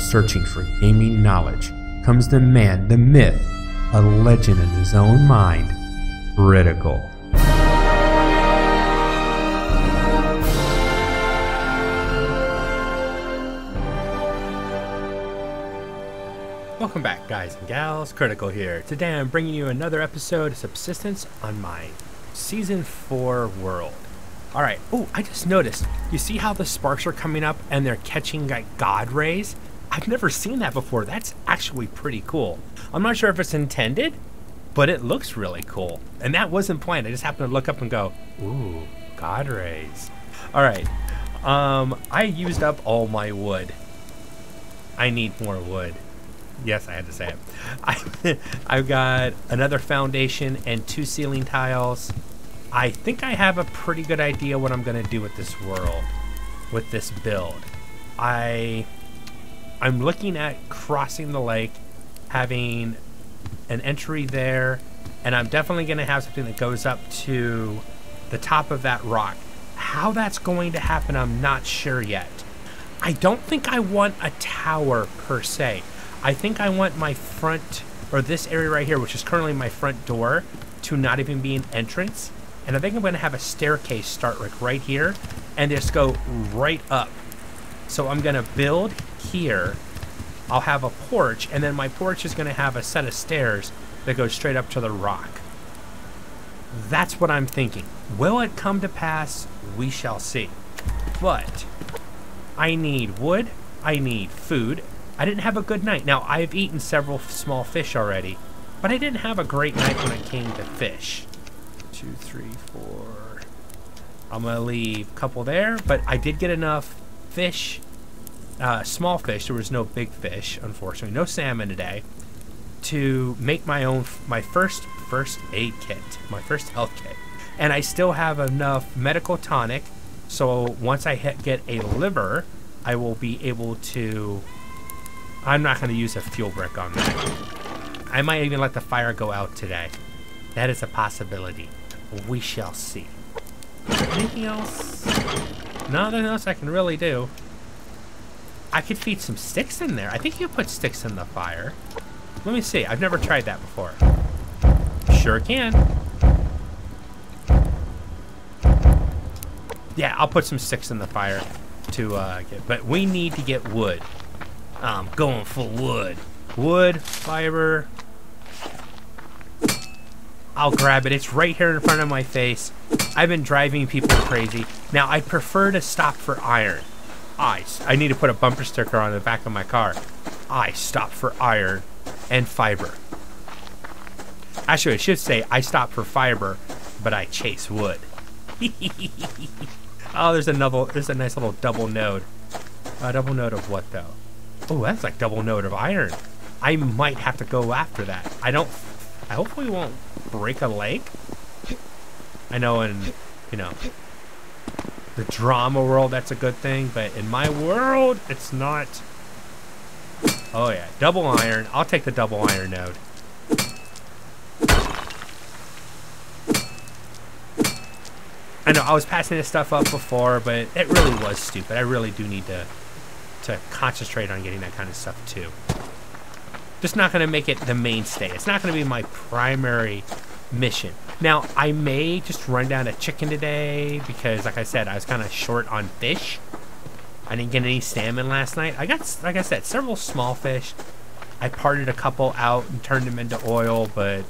searching for gaming knowledge comes the man, the myth, a legend in his own mind, Critical. Welcome back, guys and gals. Critical here. Today I'm bringing you another episode of Subsistence on my Season 4 world. Alright, oh, I just noticed, you see how the sparks are coming up and they're catching like God rays? I've never seen that before. That's actually pretty cool. I'm not sure if it's intended, but it looks really cool. And that wasn't planned. I just happened to look up and go, ooh, God rays. Alright, I used up all my wood. I need more wood. Yes, I had to say it. I've got another foundation and 2 ceiling tiles. I think I have a pretty good idea what I'm gonna do with this world, with this build. I'm looking at crossing the lake, having an entry there, and I'm definitely gonna have something that goes up to the top of that rock. How that's going to happen, I'm not sure yet. I don't think I want a tower per se. I think I want my front, or this area right here, which is currently my front door, to not even be an entrance. And I think I'm gonna have a staircase start like right here and just go right up. So I'm gonna build here. I'll have a porch, and then my porch is gonna have a set of stairs that goes straight up to the rock. That's what I'm thinking. Will it come to pass? We shall see. But I need wood, I need food. I didn't have a good night. Now, I've eaten several small fish already, but I didn't have a great night when it came to fish. 2, 3, 4. I'm gonna leave a couple there, but I did get enough fish, small fish. There was no big fish, unfortunately. No salmon today, to make my own, my first first aid kit, my first health kit. And I still have enough medical tonic, so once I get a liver, I will be able to... I'm not going to use a fuel brick on that. I might even let the fire go out today. That is a possibility. We shall see. Anything else? Nothing else I can really do. I could feed some sticks in there. I think you put sticks in the fire. Let me see. I've never tried that before. Sure can. Yeah, I'll put some sticks in the fire to get... But we need to get wood. I'm going for wood. Wood, fiber. I'll grab it. It's right here in front of my face. I've been driving people crazy. Now, I prefer to stop for iron. I need to put a bumper sticker on the back of my car. I stop for iron and fiber. Actually, I should say I stop for fiber, but I chase wood. Oh, there's a nice little double node. A double node of what, though? Oh, that's like double node of iron. I might have to go after that. I hopefully won't break a leg. I know in, you know, the drama world, that's a good thing, but in my world, it's not. Oh yeah, double iron. I'll take the double iron node. I know I was passing this stuff up before, but it really was stupid. I really do need to concentrate on getting that kind of stuff too. Just not gonna make it the mainstay. It's not gonna be my primary mission. Now, I may just run down a chicken today because, like I said, I was kind of short on fish. I didn't get any salmon last night. I got, like I said, several small fish. I parted a couple out and turned them into oil, but...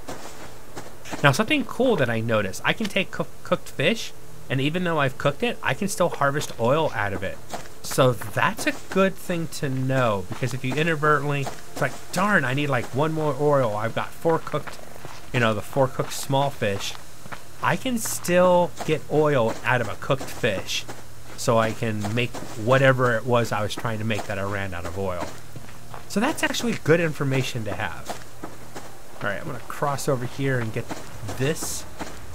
Now, something cool that I noticed, I can take cooked fish, and even though I've cooked it, I can still harvest oil out of it. So that's a good thing to know, because if you inadvertently, it's like, darn, I need like one more oil. I've got 4 cooked, you know, the 4 cooked small fish. I can still get oil out of a cooked fish, so I can make whatever it was I was trying to make that I ran out of oil. So that's actually good information to have. All right, I'm gonna cross over here and get this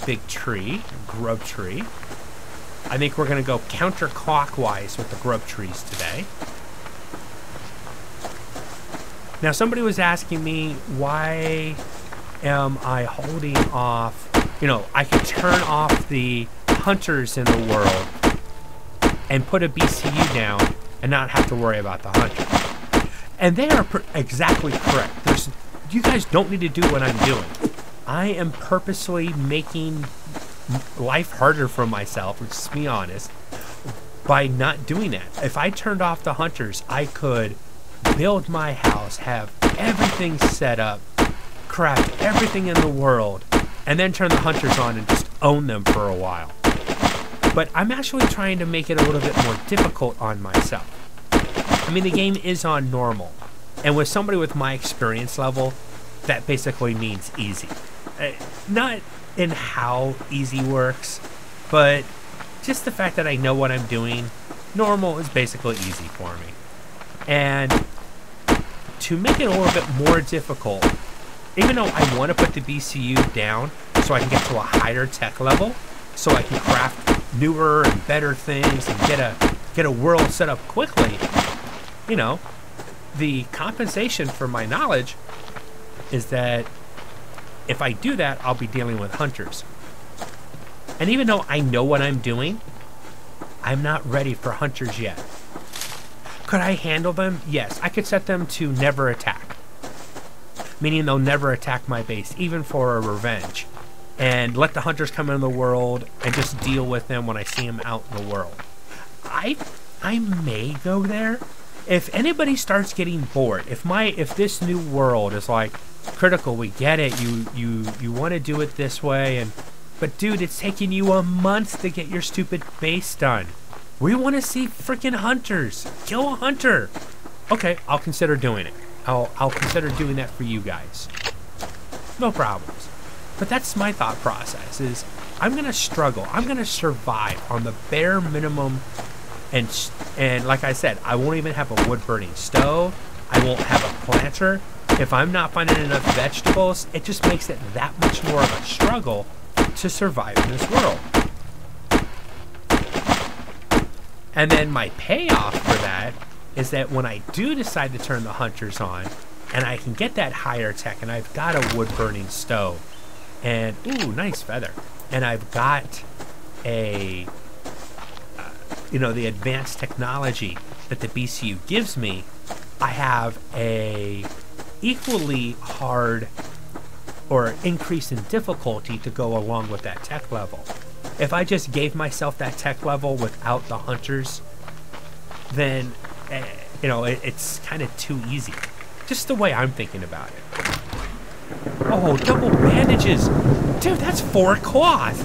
big tree, grub tree. I think we're gonna go counterclockwise with the grub trees today. Now, somebody was asking me, why am I holding off, you know, I could turn off the hunters in the world and put a BCU down and not have to worry about the hunter. And they are exactly correct. You guys don't need to do what I'm doing. I am purposely making life harder for myself, let's be honest, by not doing that. If I turned off the hunters, I could build my house, have everything set up, craft everything in the world, and then turn the hunters on and just own them for a while. But I'm actually trying to make it a little bit more difficult on myself. I mean, the game is on normal, and with somebody with my experience level, that basically means easy. Not in how easy works, but just the fact that I know what I'm doing, normal is basically easy for me. And to make it a little bit more difficult, even though I want to put the BCU down so I can get to a higher tech level, so I can craft newer and better things and get a world set up quickly, you know, the compensation for my knowledge is that if I do that, I'll be dealing with hunters. And even though I know what I'm doing, I'm not ready for hunters yet. Could I handle them? Yes, I could set them to never attack, meaning they'll never attack my base, even for a revenge, and let the hunters come into the world and just deal with them when I see them out in the world. I may go there. If anybody starts getting bored, if this new world is like, Critical, we get it, you want to do it this way, but dude, it's taking you a month to get your stupid base done. We want to see freaking hunters. Kill a hunter. Okay, I'll consider doing it. I'll consider doing that for you guys. No problems. But that's my thought process, is I'm going to struggle. I'm going to survive on the bare minimum. And like I said, I won't even have a wood-burning stove. I won't have a planter. If I'm not finding enough vegetables, it just makes it that much more of a struggle to survive in this world. And then my payoff for that is that when I do decide to turn the hunters on, and I can get that higher tech, and I've got a wood-burning stove, and ooh, nice feather, and I've got a, you know, the advanced technology that the BCU gives me, I have a equally hard or increase in difficulty to go along with that tech level. If I just gave myself that tech level without the hunters, then, you know, it's kind of too easy. Just the way I'm thinking about it. Oh, double bandages. Dude, that's 4 cloth.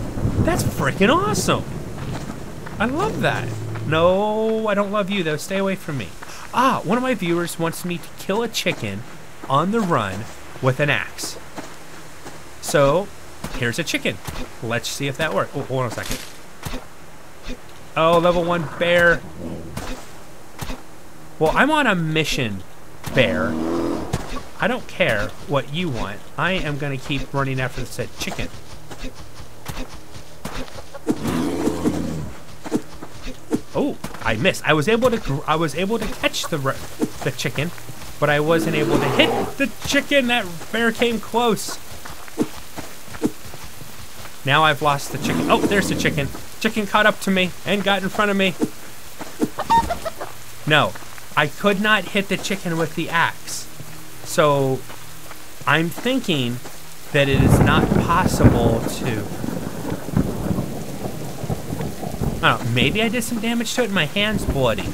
That's freaking awesome. I love that. No, I don't love you, though. Stay away from me. Ah, one of my viewers wants me to kill a chicken on the run with an axe. So, here's a chicken. Let's see if that works. Oh, hold on a second. Oh, level 1 bear. Well, I'm on a mission, bear. I don't care what you want. I am going to keep running after this chicken. Oh, I missed. I was able to catch the chicken, but I wasn't able to hit the chicken. That bear came close. Now I've lost the chicken. Oh, there's the chicken. Chicken caught up to me and got in front of me. No, I could not hit the chicken with the axe. So I'm thinking that it is not possible to... I don't know, maybe I did some damage to it and my hand's bloody.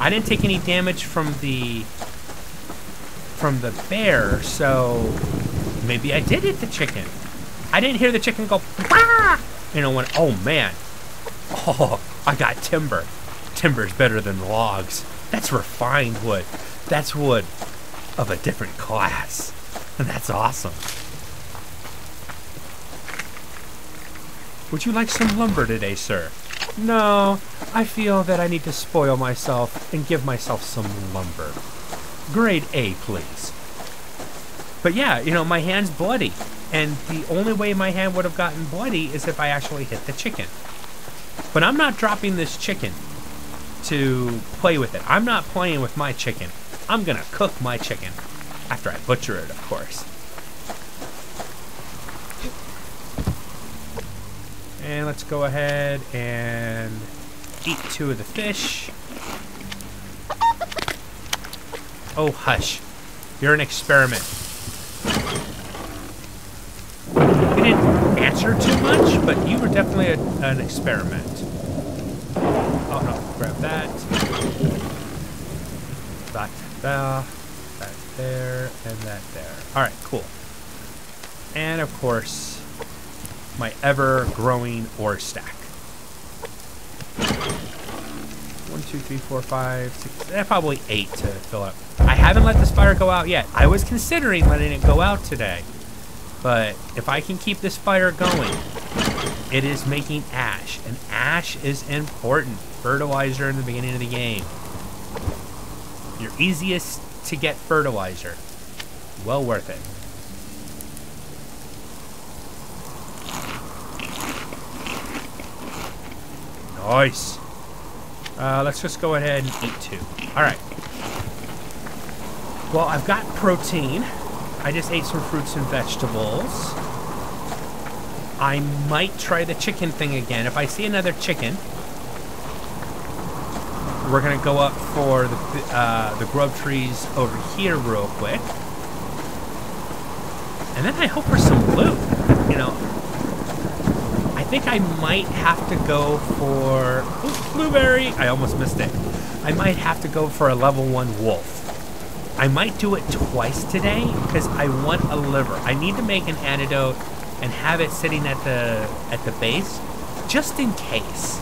I didn't take any damage from the bear, so maybe I did hit the chicken. I didn't hear the chicken go, bah! You know, when, oh man, oh, I got timber. Timber's better than logs. That's refined wood. That's wood of a different class. And that's awesome. Would you like some lumber today, sir? No, I feel that I need to spoil myself and give myself some lumber. Grade A, please. But yeah, you know, my hand's bloody. And the only way my hand would have gotten bloody is if I actually hit the chicken. But I'm not dropping this chicken to play with it. I'm not playing with my chicken. I'm gonna cook my chicken. After I butcher it, of course. And let's go ahead and eat 2 of the fish. Oh, hush. You're an experiment. You didn't answer too much, but you were definitely an experiment. Oh, no. Grab that. That there, and that there. Alright, cool. And, of course, my ever-growing ore stack. 1, 2, 3, 4, 5, 6, probably 8 to fill up. I haven't let this fire go out yet. I was considering letting it go out today, but if I can keep this fire going, it is making ash, and ash is important fertilizer in the beginning of the game. Your easiest to get fertilizer, well worth it. Nice. Let's just go ahead and eat 2. Alright. Well, I've got protein. I just ate some fruits and vegetables. I might try the chicken thing again. If I see another chicken, we're going to go up for the grub trees over here real quick. And then I hope for some loot, you know. I think I might have to go for... Oops, blueberry! I almost missed it. I might have to go for a level 1 wolf. I might do it twice today because I want a liver. I need to make an antidote and have it sitting at the base just in case.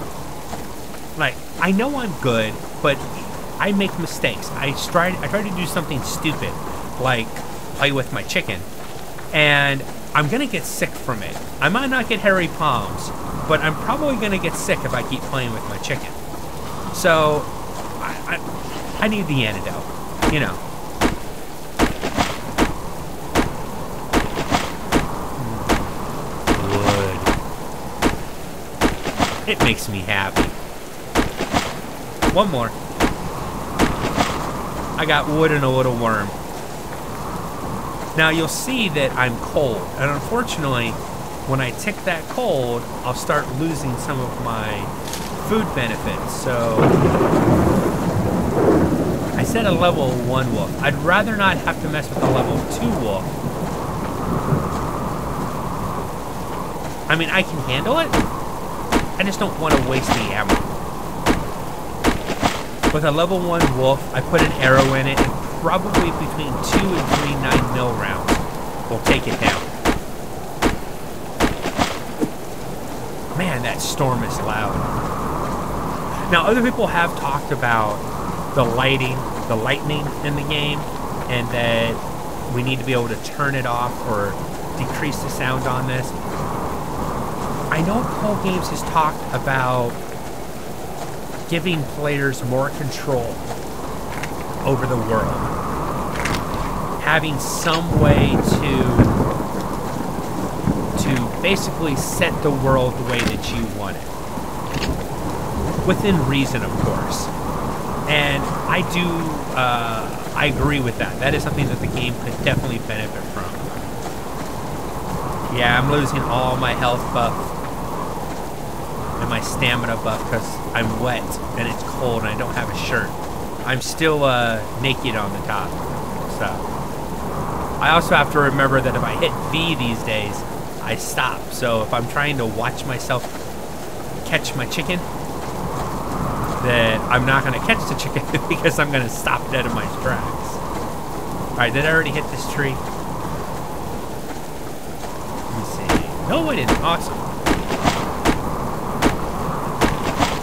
Like, I know I'm good, but I make mistakes. I try to do something stupid, like play with my chicken, and I'm gonna get sick from it. I might not get hairy palms, but I'm probably gonna get sick if I keep playing with my chicken. So, I need the antidote, you know. Wood. It makes me happy. One more. I got wood and a little worm. Now you'll see that I'm cold, and unfortunately, when I tick that cold, I'll start losing some of my food benefits, so... I said a level 1 wolf. I'd rather not have to mess with a level 2 wolf. I mean, I can handle it. I just don't want to waste the ammo. With a level 1 wolf, I put an arrow in it, and probably between 2 and 3 9mm rounds will take it down. Man, that storm is loud. Now, other people have talked about the lightning in the game, and that we need to be able to turn it off or decrease the sound on this. I know Cold Games has talked about giving players more control over the world, having some way to basically set the world the way that you want it, within reason, of course. And I do, I agree with that. That is something that the game could definitely benefit from. Yeah, I'm losing all my health buff and my stamina buff because I'm wet and it's cold and I don't have a shirt. I'm still naked on the top, so. I also have to remember that if I hit V these days, I stop. So if I'm trying to watch myself catch my chicken, then I'm not gonna catch the chicken because I'm gonna stop dead in my tracks. All right, did I already hit this tree? Let me see. No, I didn't, awesome.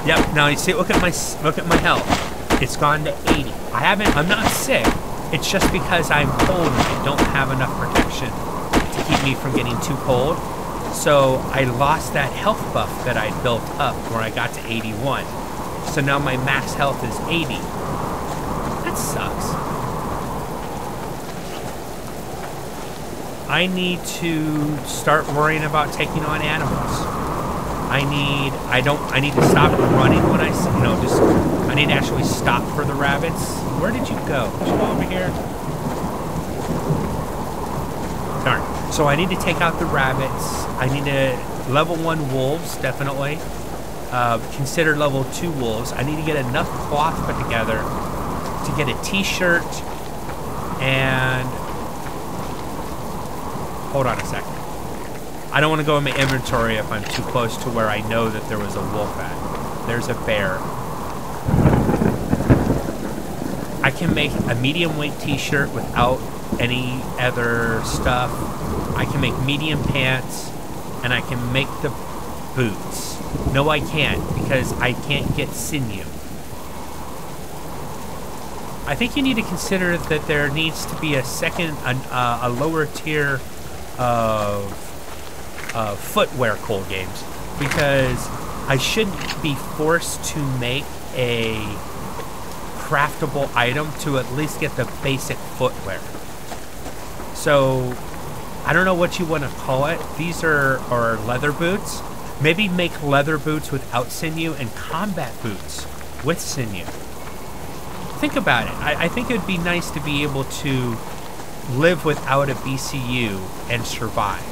Yep, now you see, look at my health. It's gone to 80. I'm not sick. It's just because I'm cold and I don't have enough protection to keep me from getting too cold. So I lost that health buff that I built up when I got to 81. So now my max health is 80. That sucks. I need to start worrying about taking on animals. I need to stop running when I, you know, I need to actually stop for the rabbits. Where did you go? Did you go over here? Darn. So I need to take out the rabbits. I need to, level 1 wolves, definitely. Consider level 2 wolves. I need to get enough cloth put together to get a t-shirt And hold on a second. I don't want to go in my inventory if I'm too close to where I know that there was a wolf at. There's a bear. I can make a medium weight t-shirt without any other stuff. I can make medium pants, and I can make the boots. No, I can't, because I can't get sinew. I think you need to consider that there needs to be a second, a lower tier of footwear, Cold Games, because I shouldn't be forced to make a craftable item to at least get the basic footwear. So I don't know what you want to call it. These are leather boots. Maybe make leather boots without sinew and combat boots with sinew. Think about it. I think it would be nice to be able to live without a BCU and survive.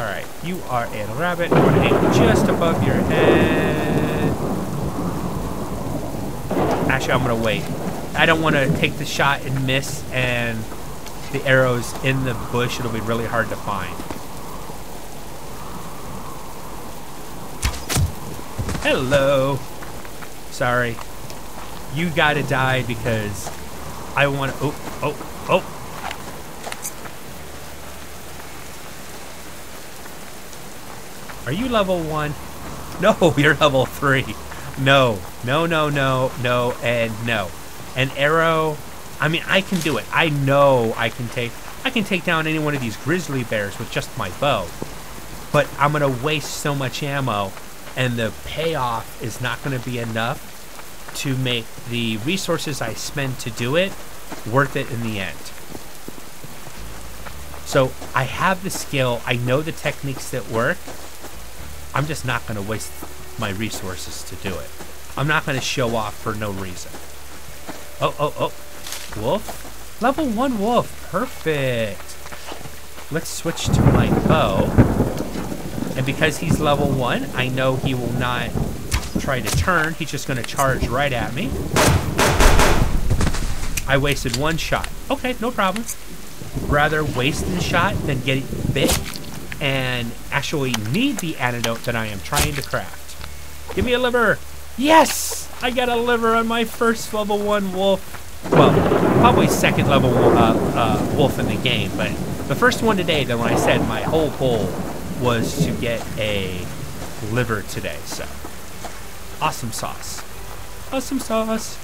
Alright, you are a rabbit. We're gonna hang just above your head. Actually, I'm gonna wait. I don't want to take the shot and miss, and the arrow's in the bush. It'll be really hard to find. Hello. Sorry. You gotta die because I want to... Oh, oh, oh. Are you level 1? No, you're level 3. No, no, no, no, no, and no. An arrow, I mean, I can do it. I know I can take down any one of these grizzly bears with just my bow. But I'm gonna waste so much ammo, and the payoff is not gonna be enough to make the resources I spend to do it worth it in the end. So I have the skill, I know the techniques that work. I'm just not going to waste my resources to do it. I'm not going to show off for no reason. Oh, oh, oh. Wolf? Level 1 wolf. Perfect. Let's switch to my bow. And because he's level 1, I know he will not try to turn. He's just going to charge right at me. I wasted one shot. Okay, no problem. Rather waste the shot than get bit and actually need the antidote that I am trying to craft. Give me a liver. Yes! I got a liver on my first level 1 wolf. Well, probably second level wolf in the game, but the first one today, then when I said my whole goal was to get a liver today, so. Awesome sauce. Awesome sauce.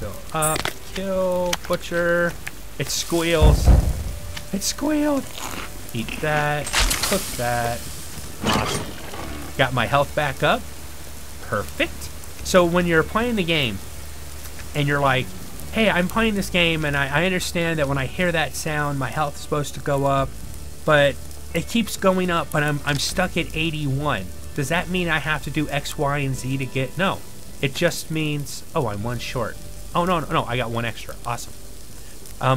Go up. Kill, butcher, it squeals, it squealed. Eat that, cook that, awesome. Got my health back up, perfect. So when you're playing the game and you're like, hey, I'm playing this game and I understand that when I hear that sound, my health's supposed to go up, but it keeps going up, but I'm stuck at 81. Does that mean I have to do X, Y, and Z to get, no. It just means, oh, I'm one short. Oh, no, no, no, I got one extra. Awesome.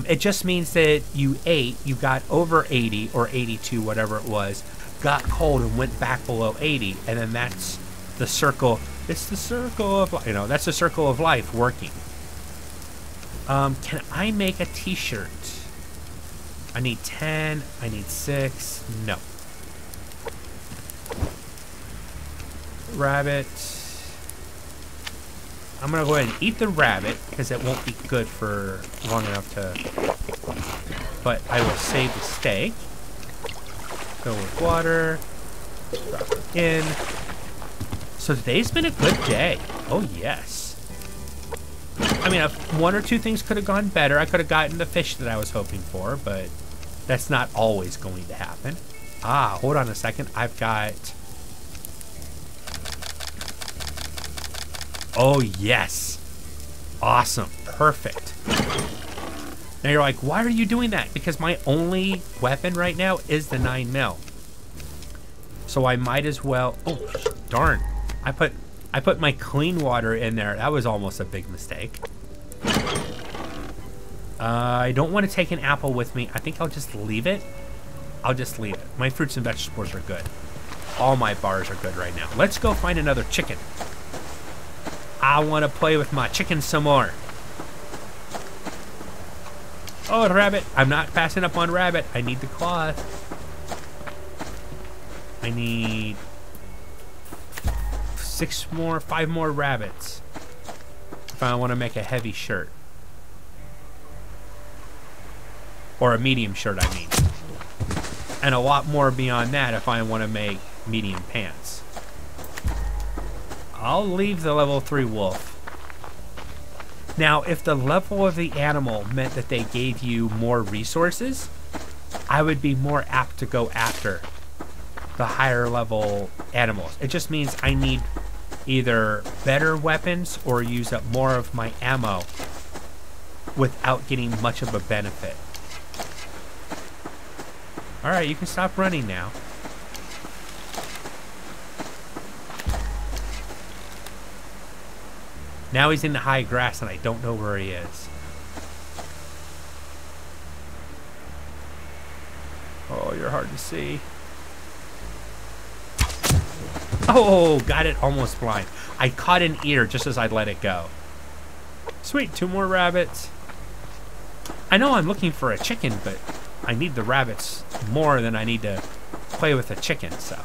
It just means that you ate, you got over 80 or 82, whatever it was, got cold and went back below 80, and then that's the circle. It's the circle of, you know, that's the circle of life working. Can I make a t-shirt? I need 10, I need 6, no. Rabbit. I'm gonna go ahead and eat the rabbit because it won't be good for long enough to. But I will save the steak. Go with water. Drop it in. So today's been a good day. Oh yes. I mean, one or two things could have gone better. I could have gotten the fish that I was hoping for, but that's not always going to happen. Ah, hold on a second. I've got. Oh, yes. Awesome. Perfect. Now you're like, why are you doing that? Because my only weapon right now is the 9mm. So I might as well... Oh, darn. I put my clean water in there. That was almost a big mistake. I don't want to take an apple with me. I think I'll just leave it. My fruits and vegetables are good. All my bars are good right now. Let's go find another chicken. I want to play with my chicken some more. Oh, rabbit. I'm not passing up on rabbit. I need the cloth. I need 5 more rabbits if I want to make a heavy shirt. Or a medium shirt, I mean. And a lot more beyond that if I want to make medium pants. I'll leave the level 3 wolf. Now, if the level of the animal meant that they gave you more resources, I would be more apt to go after the higher level animals. It just means I need either better weapons or use up more of my ammo without getting much of a benefit. Alright, you can stop running now. Now he's in the high grass and I don't know where he is. Oh, you're hard to see. Oh, got it almost blind. I caught an ear just as I let it go. Sweet, 2 more rabbits. I know I'm looking for a chicken, but I need the rabbits more than I need to play with the chicken, so.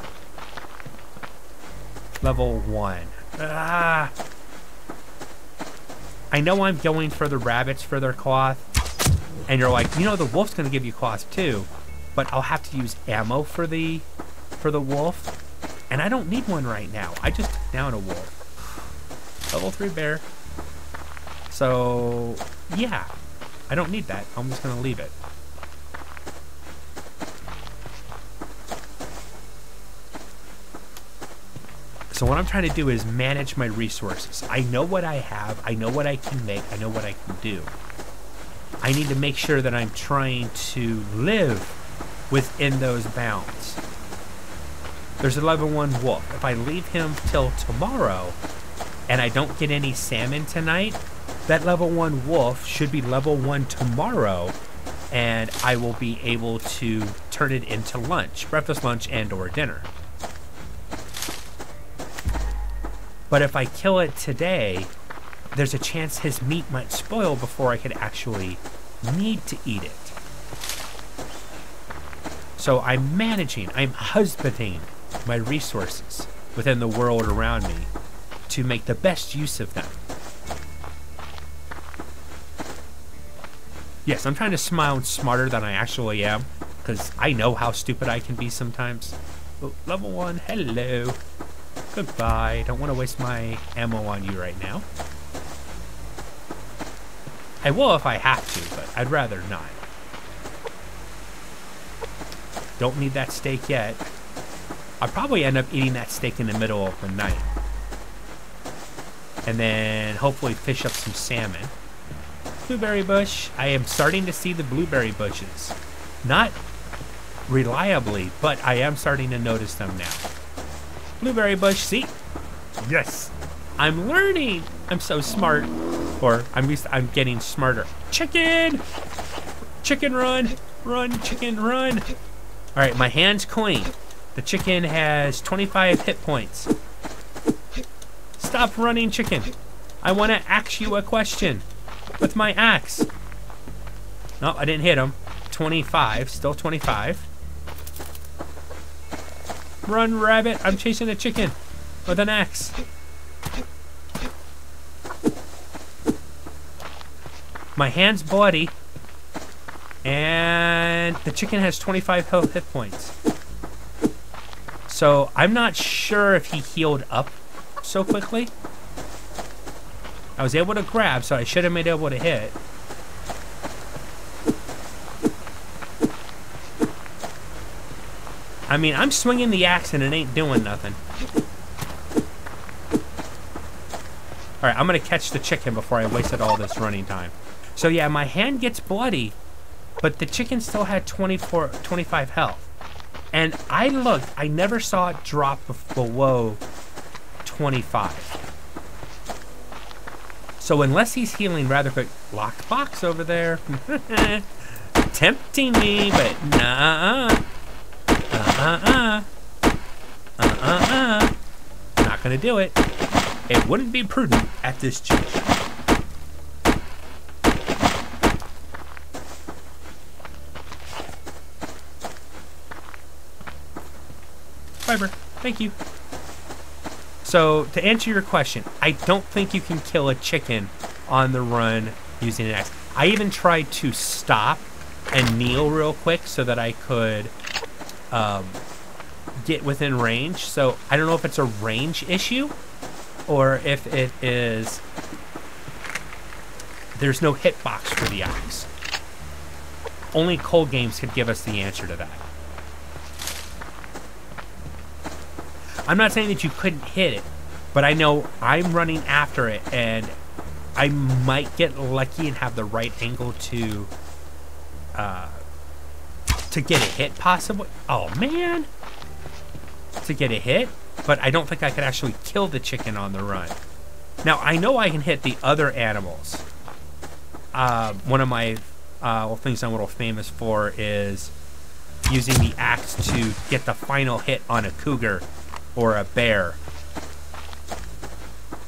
Level 1. Ah! I know I'm going for the rabbits for their cloth, and you're like, you know, the wolf's gonna give you cloth too, but I'll have to use ammo for the wolf, and I don't need one right now. I just took down a wolf. Level 3 bear. So yeah, I don't need that. I'm just gonna leave it. So what I'm trying to do is manage my resources. I know what I have, I know what I can make, I know what I can do. I need to make sure that I'm trying to live within those bounds. There's a level 1 wolf. If I leave him till tomorrow and I don't get any salmon tonight, that level 1 wolf should be level 1 tomorrow and I will be able to turn it into lunch, breakfast, lunch, and or dinner. But if I kill it today, there's a chance his meat might spoil before I could actually need to eat it. So I'm managing, I'm husbanding my resources within the world around me to make the best use of them. Yes, I'm trying to smile smarter than I actually am, because I know how stupid I can be sometimes. Oh, level 1, hello. Goodbye. Don't want to waste my ammo on you right now. I will if I have to, but I'd rather not. Don't need that steak yet. I'll probably end up eating that steak in the middle of the night. And then hopefully fish up some salmon. Blueberry bush. I am starting to see the blueberry bushes. Not reliably, but I am starting to notice them now. Blueberry bush, see? Yes. I'm learning. I'm so smart. Or I'm getting smarter. Chicken! Chicken run! Run, chicken, run! Alright, my hand's clean. The chicken has 25 hit points. Stop running, chicken. I want to ask you a question with my axe. No, I didn't hit him. 25. Still 25. Run, rabbit. I'm chasing a chicken with an axe. My hand's bloody. And the chicken has 25 health hit points. So I'm not sure if he healed up so quickly. I was able to grab, so I should have been able to hit. I mean, I'm swinging the axe and it ain't doing nothing. Alright, I'm going to catch the chicken before I wasted all this running time. So yeah, my hand gets bloody, but the chicken still had 25 health. And I looked, I never saw it drop below 25. So unless he's healing rather quick, lockbox over there. Tempting me, but nah. gonna do it. It wouldn't be prudent at this juncture. Fiber, thank you. So to answer your question, I don't think you can kill a chicken on the run using an axe. I even tried to stop and kneel real quick so that I could get within range. So I don't know if it's a range issue or if it is, there's no hitbox for the axe. Only Cold Games could give us the answer to that. I'm not saying that you couldn't hit it, but I know I'm running after it and I might get lucky and have the right angle to get a hit possibly. Oh man, to get a hit, but I don't think I could actually kill the chicken on the run. Now I know I can hit the other animals. One of my things I'm a little famous for is using the axe to get the final hit on a cougar or a bear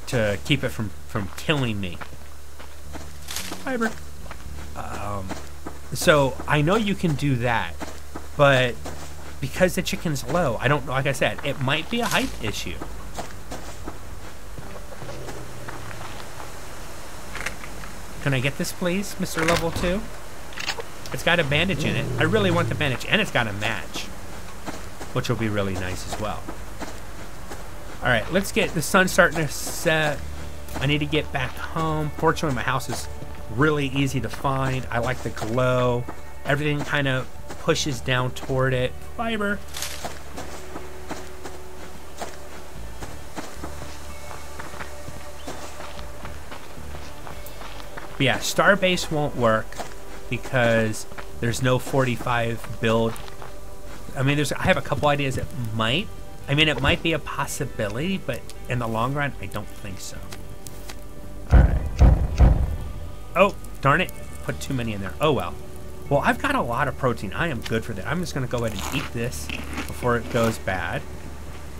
to keep it from killing me. Fiber. So I know you can do that, but because the chicken's low, I don't know, like I said, it might be a height issue. Can I get this please, Mr. Level 2? It's got a bandage in it. I really want the bandage, and it's got a match, which will be really nice as well. All right, let's get the sun starting to set. I need to get back home. Fortunately, my house is really easy to find. I like the glow. Everything kind of pushes down toward it. Fiber. But yeah, Starbase won't work because there's no 45 build. I mean, I have a couple ideas that might. I mean, it might be a possibility, but in the long run, I don't think so. All right. Oh, darn it. Put too many in there. Oh, well. Well, I've got a lot of protein. I am good for that. I'm just going to go ahead and eat this before it goes bad.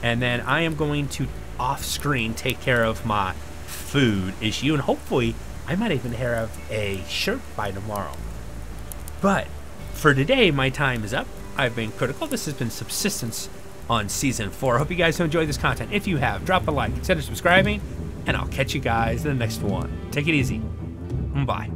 And then I am going to, off-screen, take care of my food issue. And hopefully, I might even have a shirt by tomorrow. But for today, my time is up. I've been Critical. This has been Subsistence on season 4. Hope you guys enjoyed this content. If you have, drop a like, consider subscribing, and I'll catch you guys in the next one. Take it easy. Bye.